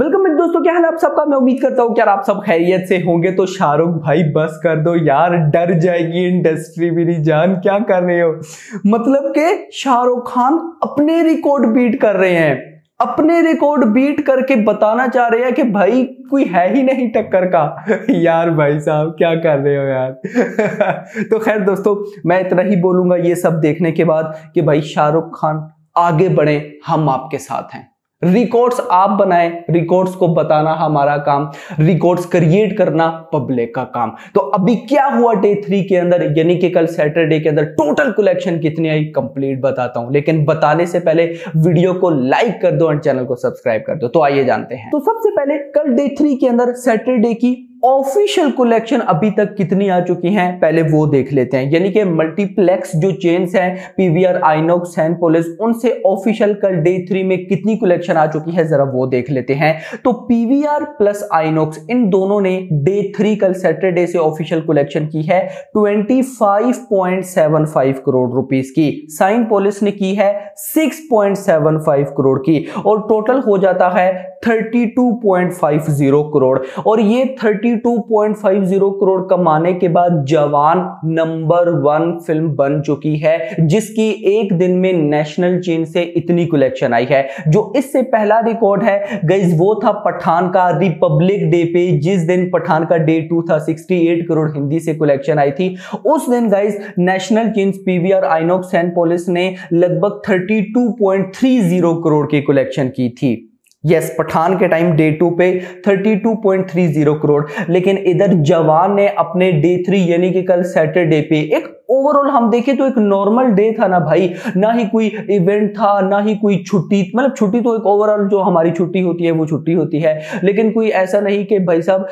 Welcome back दोस्तों, क्या हाल आप सबका। मैं उम्मीद करता हूँ कि यार आप सब खैरियत से होंगे। तो शाहरुख भाई बस कर दो यार, डर जाएगी इंडस्ट्री मेरी जान, क्या कर रहे हो। मतलब के शाहरुख खान अपने रिकॉर्ड बीट कर रहे हैं, अपने रिकॉर्ड बीट करके बताना चाह रहे हैं कि भाई कोई है ही नहीं टक्कर का। यार भाई साहब क्या कर रहे हो यार। तो खैर दोस्तों, मैं इतना ही बोलूंगा ये सब देखने के बाद कि भाई शाहरुख खान आगे बढ़े, हम आपके साथ हैं। रिकॉर्ड्स आप बनाएं, रिकॉर्ड्स को बताना हमारा काम, रिकॉर्ड्स क्रिएट करना पब्लिक का काम। तो अभी क्या हुआ डे 3 के अंदर, यानी कि कल सैटरडे के अंदर टोटल कलेक्शन कितनी आई कंप्लीट बताता हूं। लेकिन बताने से पहले वीडियो को लाइक कर दो और चैनल को सब्सक्राइब कर दो। तो आइए जानते हैं। तो सबसे पहले कल डे 3 के अंदर सैटरडे की ऑफिशियल कलेक्शन अभी तक कितनी आ चुकी हैं पहले वो देख लेते हैं। यानी कि मल्टीप्लेक्स जो चेन्स हैं, पीवीआर, आइनॉक्स, सिनेपोलिस, उनसे ऑफिशियल कल डे 3 में कितनी कलेक्शन आ चुकी है जरा वो देख लेते हैं। तो पीवीआर प्लस आइनॉक्स इन दोनों ने डे 3 कल सैटरडे से ऑफिशियल कलेक्शन की है 25.75 करोड़ रुपीस की, सिनेपोलिस ने की है 6.75 करोड़ की, और टोटल हो जाता है 32.50 करोड़। और ये 32.50 करोड़ कमाने के बाद जवान नंबर 1 फिल्म बन चुकी है जिसकी एक दिन में नेशनल चेन से इतनी कलेक्शन आई है। जो इससे पहला रिकॉर्ड है गाइस वो था पठान का, रिपब्लिक डे पे जिस दिन पठान का डे 2 था 68 करोड़ हिंदी से कलेक्शन आई थी। उस दिन guys national chain PVR, INOX, Cinepolis ने लगभग 32.30 करोड़ की कलेक्शन की थी। यस, पठान के टाइम डे 2 पे 32.30 करोड़। लेकिन इधर जवान ने अपने डे 3 यानी कि कल सैटरडे पे, एक ओवरऑल हम देखें तो एक नॉर्मल डे था ना भाई, ना ही कोई इवेंट था, ना ही कोई छुट्टी, मतलब छुट्टी तो एक ओवरऑल जो हमारी छुट्टी होती है वो छुट्टी होती है, लेकिन कोई ऐसा नहीं कि भाई साहब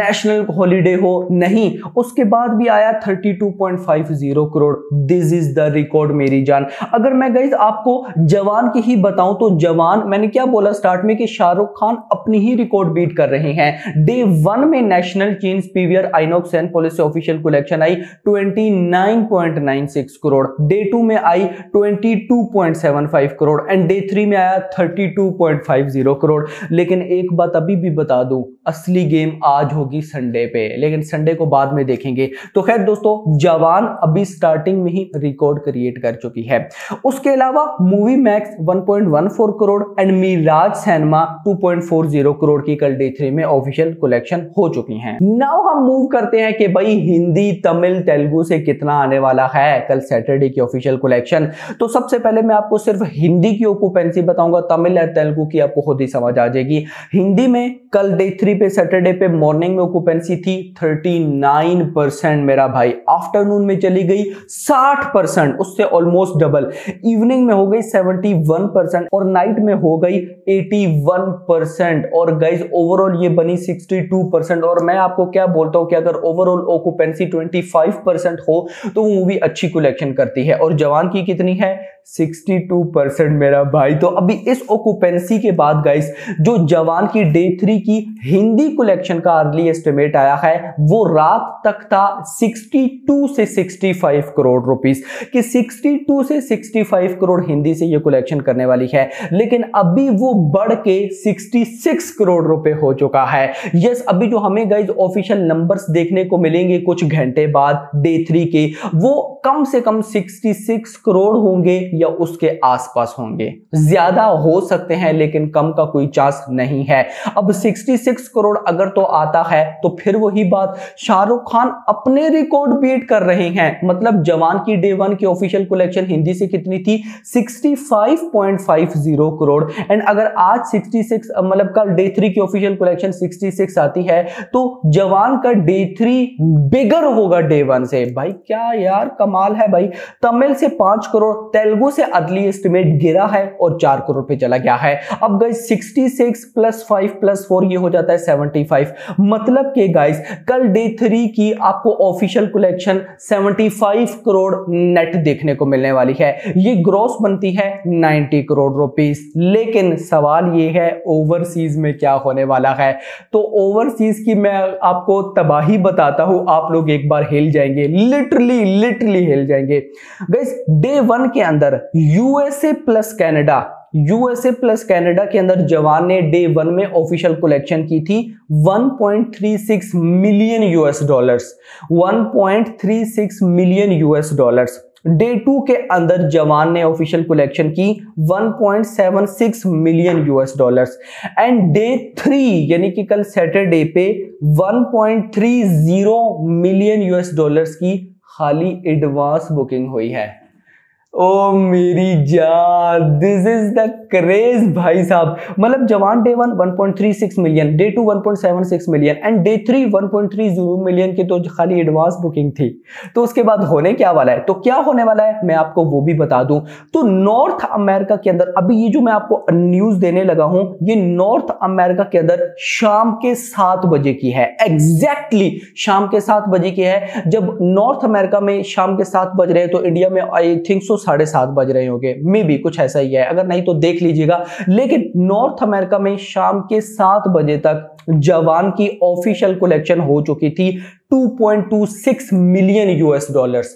नेशनल हॉलीडे हो, नहीं। उसके बाद भी आया 32.50 crore. This is the record मेरी जान। अगर मैं गाइस आपको जवान की ही बताऊं तो जवान, मैंने क्या बोला स्टार्ट में कि शाहरुख खान अपनी ही रिकॉर्ड बीट कर रहे हैं। डे 1 में national chains PVR, INOX, Cinepolis से ऑफिशियल कलेक्शन आई 29.96 करोड़, डे 2 में आई 22.75 करोड़, एंड डे 3 में आया 32.50 करोड़। लेकिन एक बात अभी भी बता दूं, असली गेम आज होगी संडे पे, लेकिन संडे को बाद में देखेंगे। तो खैर दोस्तों, जवान अभी स्टार्टिंग में ही रिकॉर्ड क्रिएट कर चुकी है। उसके अलावा movie max 1.14 crore and Miraj cinema 2.40 crore की कल डे 3 में ऑफिशियल कलेक्शन हो चुकी है। नाउ हम मूव करते हैं कि भाई हिंदी, तमिल, तेलुगु से कितना आने वाला है कल सैटरडे की ऑफिशियल कलेक्शन। तो सबसे पहले मैं आपको सिर्फ हिंदी की ऑक्यूपेंसी बताऊंगा, तमिल और तेलुगु की आपको खुद ही समझ आ जाएगी। हिंदी में कल डे 3 पे सैटरडे पे मॉर्निंग में ऑक्यूपेंसी थी 39%, मेरा भाई। आफ्टरनून में चली गई 60%, उससे ऑलमोस्ट डबल। इवनिंग में हो गई 71% और नाइट में हो गई 81%। और गाइज ओवरऑल ये बनी 62%। और मैं आपको क्या बोलता हूं कि अगर ओवरऑल ऑक्यूपेंसी 25% हो तो वो मूवी अच्छी कलेक्शन करती है। और जवान की कितनी है 62%, मेरा भाई। तो अभी इस ऑक्यूपेंसी के बाद गाइस जो जवान की डे 3 की हिंदी कलेक्शन का अर्ली एस्टिमेट आया है वो रात तक था 62 से 65 करोड़ रुपीस, कि 62 से 65 करोड़ हिंदी से ये कलेक्शन करने वाली है। लेकिन अभी वो बढ़ के 66 करोड़ रुपए हो चुका है। यस, अभी जो हमें गाइस ऑफिशियल नंबर्स देखने को मिलेंगे कुछ घंटे बाद डे 3 के, वो कम से कम 66 करोड़ होंगे या उसके आसपास होंगे। ज्यादा हो सकते हैं लेकिन कम का कोई चांस नहीं है। अब 66 करोड़ अगर तो आता है तो फिर वही बात, शाहरुख खान अपने रिकॉर्ड बीट कर रहे हैं। मतलब जवान की डे 1 की ऑफिशियल कलेक्शन हिंदी से कितनी थी 65.50 करोड़, एंड अगर आज 66 मतलब कल डे 3 की ऑफिशियल कलेक्शन 66 आती है तो जवान का डे 3 बिगर होगा डे 1 से। भाई क्या यार कमाल है भाई। तमिल से 5 करोड़, तेलुगु से अर्ली एस्टिमेट गिरा है और 4 करोड़ पे चला गया है। अब गाइस 66 प्लस 5 प्लस 4 ये हो जाता है 75। मतलब कि गाइस कल डे 3 की आपको ऑफिशियल कलेक्शन 75 करोड़ नेट देखने को मिलने वाली है। ये ग्रॉस बनती है 90 करोड़ रुपीस। लेकिन सवाल ये है ओवरसीज में क्या होने वाला है। तो ओवरसीज की मैं आपको तबाही बताता हूं, आप लोग एक बार हिल जाएंगे, लिटरली हिल जाएंगे। गाइस डे 1 के अंदर USA plus Canada USA plus Canada के अंदर जवान ने डे वन में ऑफिशियल कलेक्शन की थी 1.36 million US dollars, 1.36 million US dollars. Day two के अंदर जवान ने ऑफिशियल कलेक्शन की 1.76 million US dollars and day three यानी कि कल सैटरडे पे 1.30 मिलियन यूएस डॉलर्स की खाली एडवांस बुकिंग हुई है। ओ मेरी जान, दिस इज द क्रेज भाई साहब। मतलब Jawan day one 1.36 million, day two 1.76 million and day three 1.30 million की तो खाली एडवांस बुकिंग थी। तो उसके बाद होने क्या वाला है, तो क्या होने वाला है मैं आपको वो भी बता दूं। तो नॉर्थ अमेरिका के अंदर अभी ये जो मैं आपको न्यूज देने लगा हूं ये नॉर्थ अमेरिका के अंदर शाम के 7 बजे की है। एग्जैक्टली शाम के 7 बजे की है। जब नॉर्थ अमेरिका में शाम के 7 बज रहे तो इंडिया में आई थिंक 7:30 बज रहे होंगे, मे भी कुछ ऐसा ही है, अगर नहीं तो देख लीजिएगा। लेकिन नॉर्थ अमेरिका में शाम के 7 बजे तक जवान की ऑफिशियल कलेक्शन हो चुकी थी 2.26 million US dollars,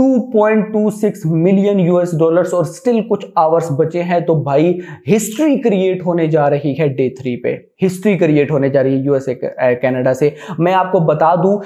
2.26 million US dollars और स्टिल कुछ आवर्स बचे हैं। तो भाई हिस्ट्री क्रिएट होने जा रही है, डे थ्री पे हिस्ट्री क्रिएट होने जा रही है यूएसए कनाडा से। मैं आपको बता दूं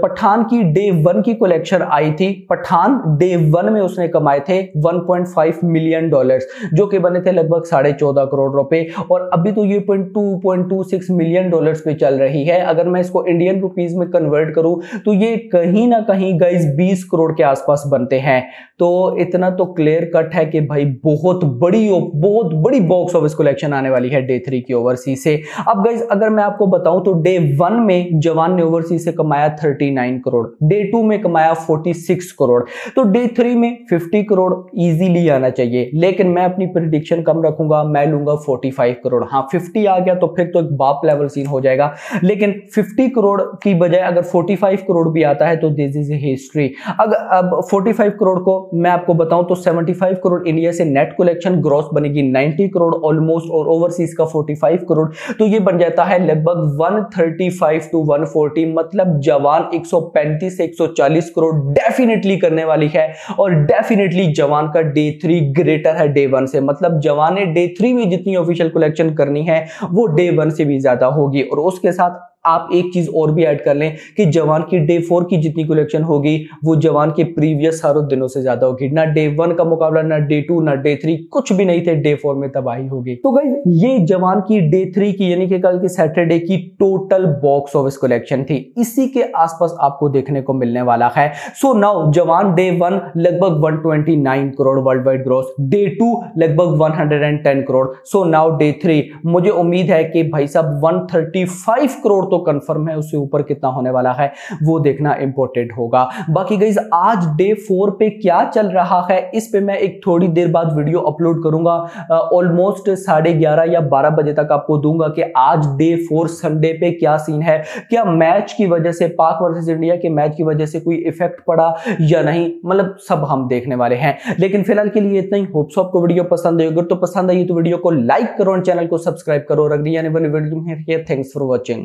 पठान की डे वन की कलेक्शन आई थी, पठान डे वन में उसने कमाए थे 1.5 मिलियन डॉलर्स जो कि बने थे लगभग 14.5 करोड़ रुपए और अभी तो ये 2.26 मिलियन डॉलर्स पे चल रही है। अगर मैं इसको इंडियन रुपीज में कन्वर्ट करूं तो ये कहीं ना कहीं गाइस 20 करोड़ के आसपास बनते हैं। तो इतना तो क्लियर कट है कि भाई बहुत बड़ी बॉक्स ऑफिस कलेक्शन आने वाली है डे थ्री की ओवरसीज। अब गाइस अगर मैं आपको बताऊं तो डे वन में जवान ने ओवरसीज से कमाया 39 करोड़, डे टू में कमाया 46 करोड़, तो डे थ्री में 50 करोड़ इजीली आना चाहिए। लेकिन मैं अपनी प्रेडिक्शन कम रखूंगा, मैं लूंगा 45 करोड़। हाँ 50 आ गया तो फिर तो एक बाप लेवल सीन हो जाएगा, लेकिन 50 करोड़ की बजाय अगर 45 करोड़ भी आता है तो दिस इज हिस्ट्री। अगर अब 45 करोड़ को मैं आपको बताऊं तो 75 करोड़ इंडिया से नेट कलेक्शन, ग्रॉस बनेगी 90 करोड़ ऑलमोस्ट और ओवरसीज का 45 करोड़, तो ये बन जाता है लगभग 135 टू 140, मतलब जवान 135 से 140 करोड़ डेफिनेटली करने वाली है। और डेफिनेटली जवान का डे थ्री ग्रेटर है डे वन से, मतलब जवान ने डे थ्री में जितनी ऑफिशियल कलेक्शन करनी है वो डे वन से भी ज्यादा होगी। और उसके साथ आप एक चीज और भी ऐड कर लें कि जवान की डे फोर की जितनी कलेक्शन होगी वो जवान के प्रीवियस सारों दिनों से ज्यादा होगी। ना डे वन का मुकाबला, ना डे टू, ना डे थ्री, कुछ भी नहीं थे, डे फोर में तबाही होगी। तो गाइस ये जवान की डे थ्री की यानी कि कल की सैटरडे की टोटल बॉक्स ऑफिस कलेक्शन थी, इसी के आसपास आपको देखने को मिलने वाला है। So now Jawan day one लगभग 129 crore world wide gross, day two लगभग 110 crore, so now day three मुझे उम्मीद है कि भाई साहब 135 करोड़ तो कंफर्म है, उससे ऊपर कितना होने वाला है वो देखना इंपॉर्टेंट होगा। बाकी गाइस आज डे 4 पे क्या चल रहा है इस पे मैं एक थोड़ी देर बाद वीडियो अपलोड करूंगा, ऑलमोस्ट 11:30 या 12 बजे तक आपको दूंगा कि आज डे 4 संडे पे क्या सीन है, क्या मैच की वजह से पाक वर्सेस इंडिया के मैच की वजह से कोई इफेक्ट पड़ा या नहीं, मतलब सब हम देखने वाले हैं। लेकिन फिलहाल के लिए इतना ही, होप्स आपको वीडियो पसंद आई। अगर तो पसंद आई तो वीडियो को लाइक करो और चैनल को सब्सक्राइब करो। Thanks for watching.